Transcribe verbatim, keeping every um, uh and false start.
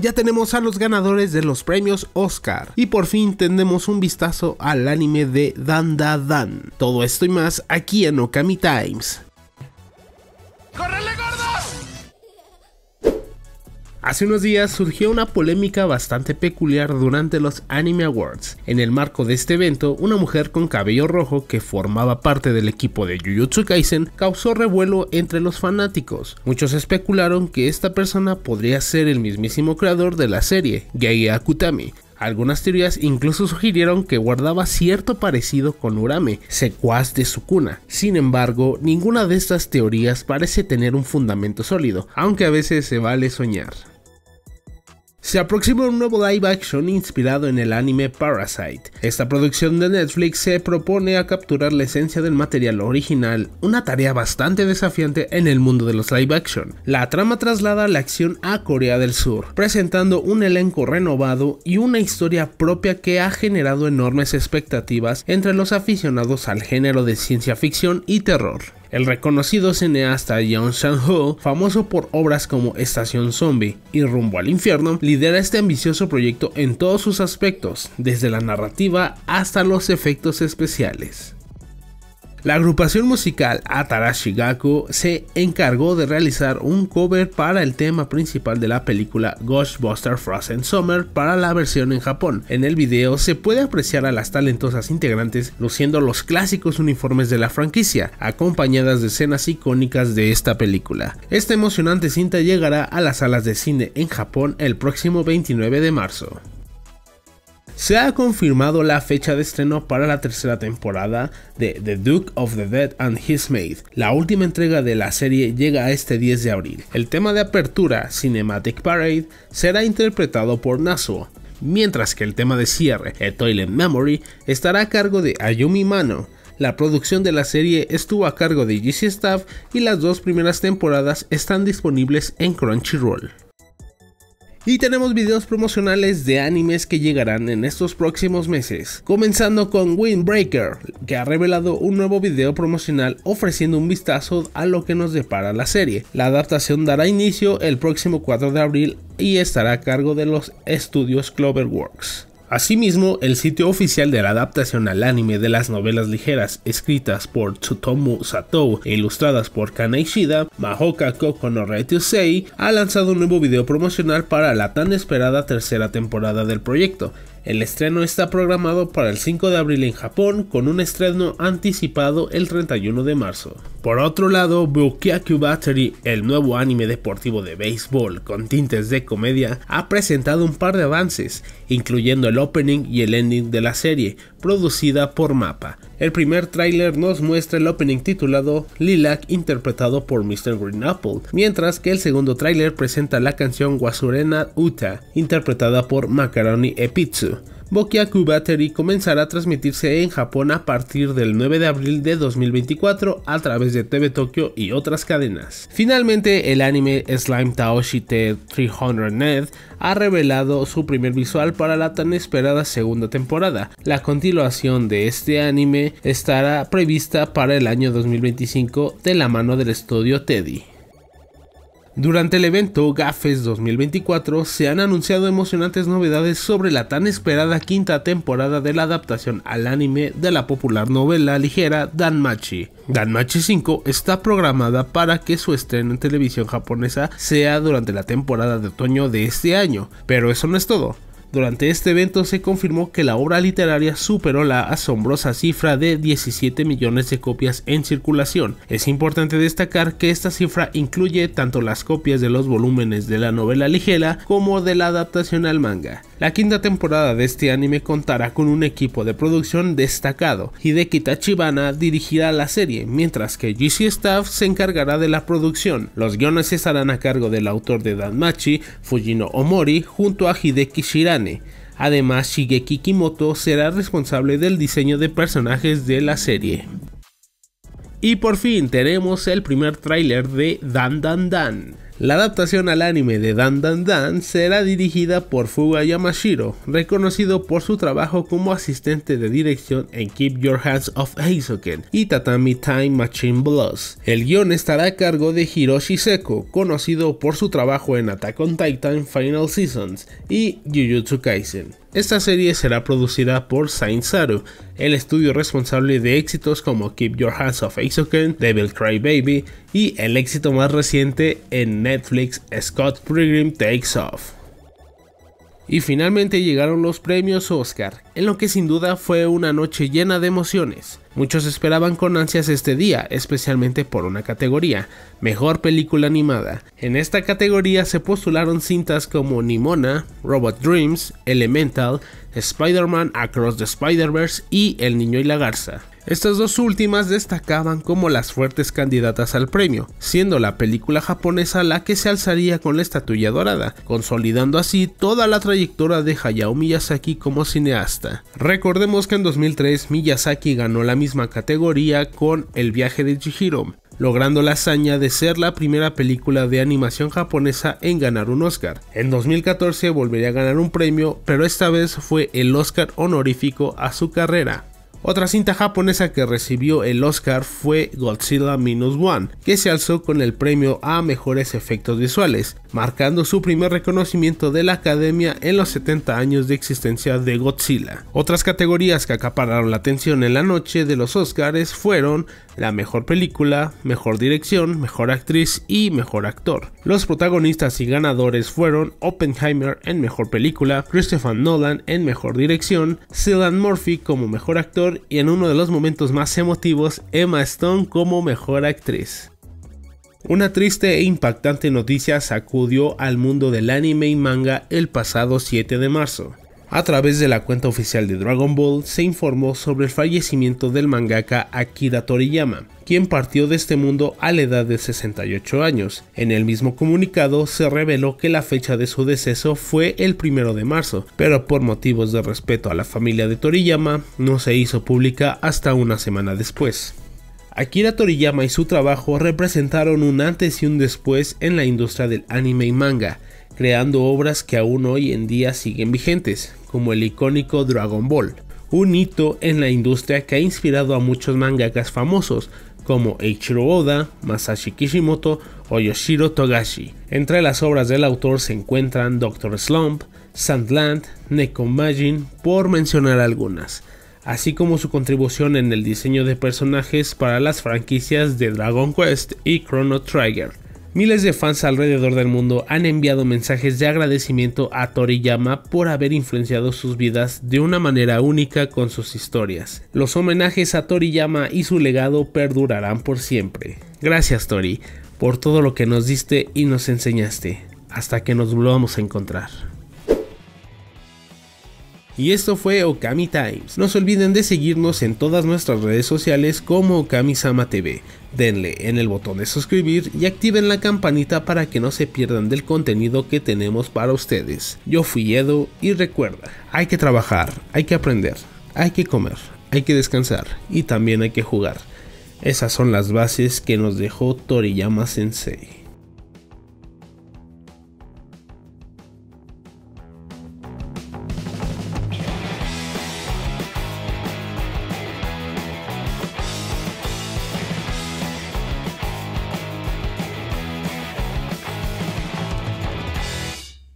ya tenemos a los ganadores de los premios Oscar y por fin tendremos un vistazo al anime de Dandadan. Todo esto y más aquí en Okami Times. ¡Córrele, gordos! Hace unos días surgió una polémica bastante peculiar durante los Anime Awards. En el marco de este evento, una mujer con cabello rojo que formaba parte del equipo de Jujutsu Kaisen causó revuelo entre los fanáticos. Muchos especularon que esta persona podría ser el mismísimo creador de la serie, Gege Akutami. Algunas teorías incluso sugirieron que guardaba cierto parecido con Urame, secuaz de Sukuna. Sin embargo, ninguna de estas teorías parece tener un fundamento sólido, aunque a veces se vale soñar. Se aproxima un nuevo live action inspirado en el anime Parasite. Esta producción de Netflix se propone a capturar la esencia del material original, una tarea bastante desafiante en el mundo de los live action. La trama traslada la acción a Corea del Sur, presentando un elenco renovado y una historia propia que ha generado enormes expectativas entre los aficionados al género de ciencia ficción y terror. El reconocido cineasta Yeon Shan-ho, famoso por obras como Estación Zombie y Rumbo al Infierno, lidera este ambicioso proyecto en todos sus aspectos, desde la narrativa hasta los efectos especiales. La agrupación musical Atarashi Gaku se encargó de realizar un cover para el tema principal de la película Ghostbusters Frozen Summer para la versión en Japón. En el video se puede apreciar a las talentosas integrantes luciendo los clásicos uniformes de la franquicia, acompañadas de escenas icónicas de esta película. Esta emocionante cinta llegará a las salas de cine en Japón el próximo veintinueve de marzo. Se ha confirmado la fecha de estreno para la tercera temporada de The Duke of the Dead and His Maid. La última entrega de la serie llega este diez de abril. El tema de apertura, Cinematic Parade, será interpretado por Nasuo, mientras que el tema de cierre, The Toilet Memory, estará a cargo de Ayumi Mano. La producción de la serie estuvo a cargo de G C Staff y las dos primeras temporadas están disponibles en Crunchyroll. Y tenemos videos promocionales de animes que llegarán en estos próximos meses, comenzando con Wind Breaker, que ha revelado un nuevo video promocional ofreciendo un vistazo a lo que nos depara la serie. La adaptación dará inicio el próximo cuatro de abril y estará a cargo de los estudios CloverWorks. Asimismo, el sitio oficial de la adaptación al anime de las novelas ligeras escritas por Tsutomu Satou e ilustradas por Kana Ishida, Mahoka Koko no Rettousei, ha lanzado un nuevo video promocional para la tan esperada tercera temporada del proyecto. El estreno está programado para el cinco de abril en Japón, con un estreno anticipado el treinta y uno de marzo. Por otro lado, Bokkyaku Battery, el nuevo anime deportivo de béisbol con tintes de comedia, ha presentado un par de avances, incluyendo el opening y el ending de la serie, producida por MAPPA. El primer tráiler nos muestra el opening titulado Lilac, interpretado por mister Green Apple, mientras que el segundo tráiler presenta la canción Wasurena Uta, interpretada por Macaroni Epitsu. Bokkyaku Battery comenzará a transmitirse en Japón a partir del nueve de abril de dos mil veinticuatro a través de T V Tokyo y otras cadenas. Finalmente, el anime Slime Taoshite trescientos Net ha revelado su primer visual para la tan esperada segunda temporada. La continuación de este anime estará prevista para el año dos mil veinticinco de la mano del estudio Teddy. Durante el evento GAFES dos mil veinticuatro se han anunciado emocionantes novedades sobre la tan esperada quinta temporada de la adaptación al anime de la popular novela ligera Danmachi. Danmachi cinco está programada para que su estreno en televisión japonesa sea durante la temporada de otoño de este año, pero eso no es todo. Durante este evento se confirmó que la obra literaria superó la asombrosa cifra de diecisiete millones de copias en circulación. Es importante destacar que esta cifra incluye tanto las copias de los volúmenes de la novela ligera como de la adaptación al manga. La quinta temporada de este anime contará con un equipo de producción destacado. Hideki Tachibana dirigirá la serie, mientras que G C Staff se encargará de la producción. Los guiones estarán a cargo del autor de Danmachi, Fujino Omori, junto a Hideki Shirane. Además, Shigeki Kimoto será responsable del diseño de personajes de la serie. Y por fin tenemos el primer tráiler de Dandadan. La adaptación al anime de Dandadan será dirigida por Fuga Yamashiro, reconocido por su trabajo como asistente de dirección en Keep Your Hands Off Eizouken y Tatami Time Machine Blows. El guion estará a cargo de Hiroshi Seko, conocido por su trabajo en Attack on Titan Final Seasons y Jujutsu Kaisen. Esta serie será producida por Saint Saru, el estudio responsable de éxitos como Keep Your Hands Off Eizouken, Devil Cry Baby y el éxito más reciente en Netflix, Scott Pilgrim Takes Off. Y finalmente llegaron los premios Oscar, en lo que sin duda fue una noche llena de emociones. Muchos esperaban con ansias este día, especialmente por una categoría, Mejor Película Animada. En esta categoría se postularon cintas como Nimona, Robot Dreams, Elemental, Spider-Man Across the Spider-Verse y El Niño y la Garza. Estas dos últimas destacaban como las fuertes candidatas al premio, siendo la película japonesa la que se alzaría con la estatuilla dorada, consolidando así toda la trayectoria de Hayao Miyazaki como cineasta. Recordemos que en dos mil tres Miyazaki ganó la misma categoría con El viaje de Chihiro, logrando la hazaña de ser la primera película de animación japonesa en ganar un Oscar. En dos mil catorce volvería a ganar un premio, pero esta vez fue el Oscar honorífico a su carrera. Otra cinta japonesa que recibió el Oscar fue Godzilla Minus One, que se alzó con el premio a mejores efectos visuales, marcando su primer reconocimiento de la academia en los setenta años de existencia de Godzilla. Otras categorías que acapararon la atención en la noche de los Oscars fueron la mejor película, mejor dirección, mejor actriz y mejor actor. Los protagonistas y ganadores fueron Oppenheimer en mejor película, Christopher Nolan en mejor dirección, Cillian Murphy como mejor actor y en uno de los momentos más emotivos, Emma Stone como mejor actriz. Una triste e impactante noticia sacudió al mundo del anime y manga el pasado siete de marzo. A través de la cuenta oficial de Dragon Ball se informó sobre el fallecimiento del mangaka Akira Toriyama, quien partió de este mundo a la edad de sesenta y ocho años. En el mismo comunicado se reveló que la fecha de su deceso fue el primero de marzo, pero por motivos de respeto a la familia de Toriyama no se hizo pública hasta una semana después. Akira Toriyama y su trabajo representaron un antes y un después en la industria del anime y manga, creando obras que aún hoy en día siguen vigentes, como el icónico Dragon Ball, un hito en la industria que ha inspirado a muchos mangakas famosos, como Eiichiro Oda, Masashi Kishimoto o Yoshiro Togashi. Entre las obras del autor se encuentran Doctor Slump, Sandland, Nekomajin, por mencionar algunas, así como su contribución en el diseño de personajes para las franquicias de Dragon Quest y Chrono Trigger. Miles de fans alrededor del mundo han enviado mensajes de agradecimiento a Toriyama por haber influenciado sus vidas de una manera única con sus historias. Los homenajes a Toriyama y su legado perdurarán por siempre. Gracias, Tori, por todo lo que nos diste y nos enseñaste. Hasta que nos volvamos a encontrar. Y esto fue Okami Times. No se olviden de seguirnos en todas nuestras redes sociales como Okami-sama T V. Denle en el botón de suscribir y activen la campanita para que no se pierdan del contenido que tenemos para ustedes. Yo fui Edo y recuerda, hay que trabajar, hay que aprender, hay que comer, hay que descansar y también hay que jugar. Esas son las bases que nos dejó Toriyama Sensei.